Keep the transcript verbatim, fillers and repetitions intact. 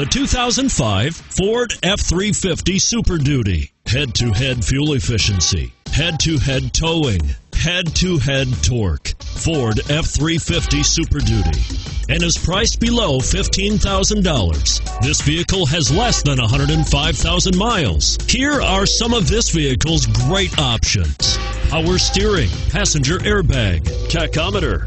the two thousand five Ford F three fifty Super Duty. Head-to-head fuel efficiency, head-to-head towing, head-to-head torque. Ford F three fifty Super Duty, and is priced below fifteen thousand dollars. This vehicle has less than one hundred five thousand miles. Here are some of this vehicle's great options: power steering, passenger airbag, tachometer.